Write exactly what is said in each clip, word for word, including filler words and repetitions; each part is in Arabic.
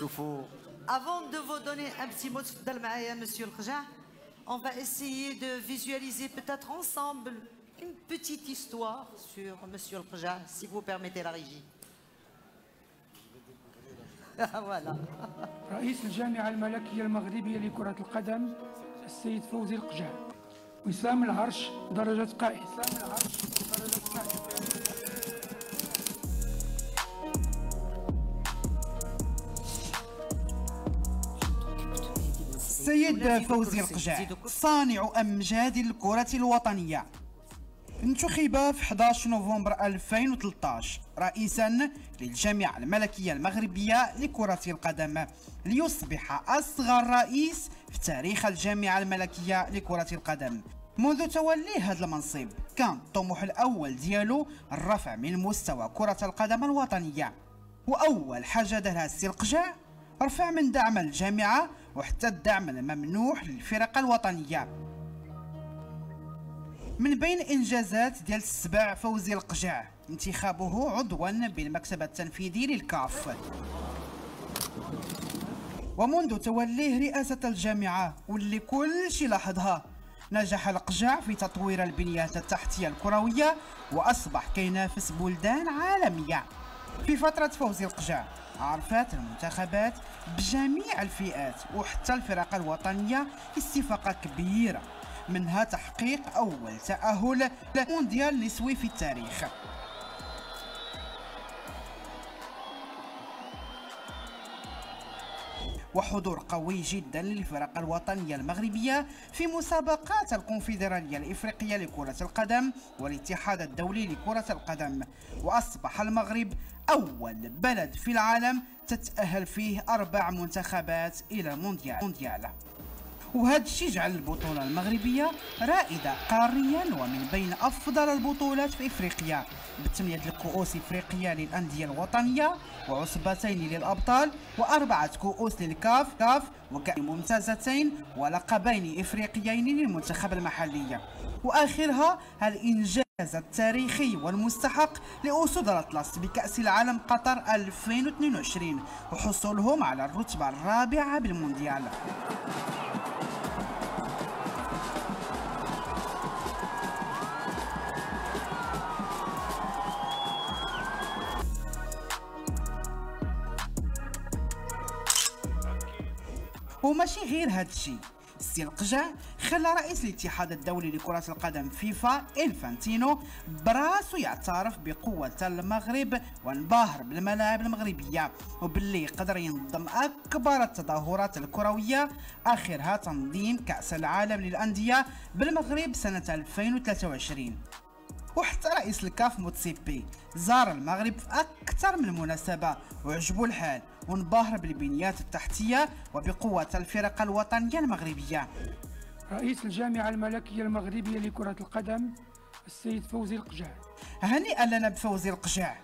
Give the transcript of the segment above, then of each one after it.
نشوفوا. Avant de vous donner un petit mot de l'maïa, Monsieur Khaja, on va essayer de visualiser peut-être ensemble une petite histoire sur Monsieur Khaja, si vous permettez la régie. Voilà. رئيس الجامعة الملكية المغربية لكرة القدم السيد فوزي لقجع. وسام العرش درجة قائد. وسام العرش درجة قائد. السيد فوزي لقجع صانع أمجاد الكرة الوطنية انتخب في أحد عشر نوفمبر ألفين وثلاطاش رئيسا للجامعة الملكية المغربية لكرة القدم ليصبح أصغر رئيس في تاريخ الجامعة الملكية لكرة القدم. منذ توليه هذا المنصب كان الطموح الأول ديالو الرفع من مستوى كرة القدم الوطنية، وأول حاجة دارها السي لقجع رفع من دعم الجامعة وحتى الدعم الممنوح للفرق الوطنية. من بين إنجازات ديال السباع فوزي لقجع انتخابه عضوا بالمكتب التنفيذي للكاف. ومنذ توليه رئاسة الجامعة واللي كل شي لاحظها، نجح لقجع في تطوير البنية التحتية الكروية وأصبح كينافس بلدان عالمية. في فترة فوزي لقجع عرفت المنتخبات بجميع الفئات وحتى الفرق الوطنية استفاقة كبيرة، منها تحقيق أول تأهل للمونديال النسوي في التاريخ. وحضور قوي جدا للفرق الوطنية المغربية في مسابقات الكونفدرالية الإفريقية لكرة القدم والاتحاد الدولي لكرة القدم. وأصبح المغرب أول بلد في العالم تتأهل فيه أربع منتخبات إلى المونديال، وهذا الشيء جعل البطولة المغربية رائدة قاريا ومن بين أفضل البطولات في إفريقيا، بثمانية الكؤوس إفريقية للأندية الوطنية وعصبتين للأبطال وأربعة كؤوس للكاف كاف وممتازتين ولقبين إفريقيين للمنتخب المحلي، وآخرها الإنجاز التاريخي والمستحق لأسود الأطلس بكأس العالم قطر ألفين واثنين وعشرين وحصولهم على الرتبة الرابعة بالمونديال. وماشي غير هاد الشيء، السي لقجع خلى رئيس الاتحاد الدولي لكرة القدم فيفا إنفانتينو براسو يعترف بقوة المغرب وانبهر بالملاعب المغربية وباللي يقدر ينظم أكبر التظاهرات الكروية، آخرها تنظيم كأس العالم للأندية بالمغرب سنة ألفين وثلاثة وعشرين. وحتى رئيس الكاف موتسيبي زار المغرب في أكثر من مناسبة وعجبو الحال وانبهر بالبنيات التحتية وبقوة الفرق الوطنية المغربية. رئيس الجامعة الملكية المغربية لكرة القدم السيد فوزي لقجع. هنيئا لنا بفوزي لقجع،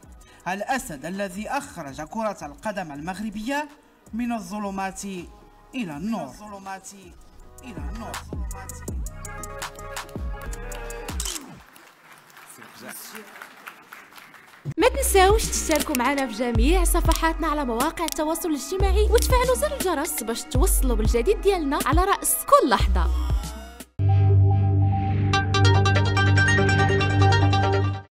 الأسد الذي أخرج كرة القدم المغربية من الظلمات إلى النور. الظلمات إلى النور. ما تنساوش تشتركوا معنا في جميع صفحاتنا على مواقع التواصل الاجتماعي وتفعلوا زر الجرس باش توصلوا بالجديد ديالنا على رأس كل لحظة.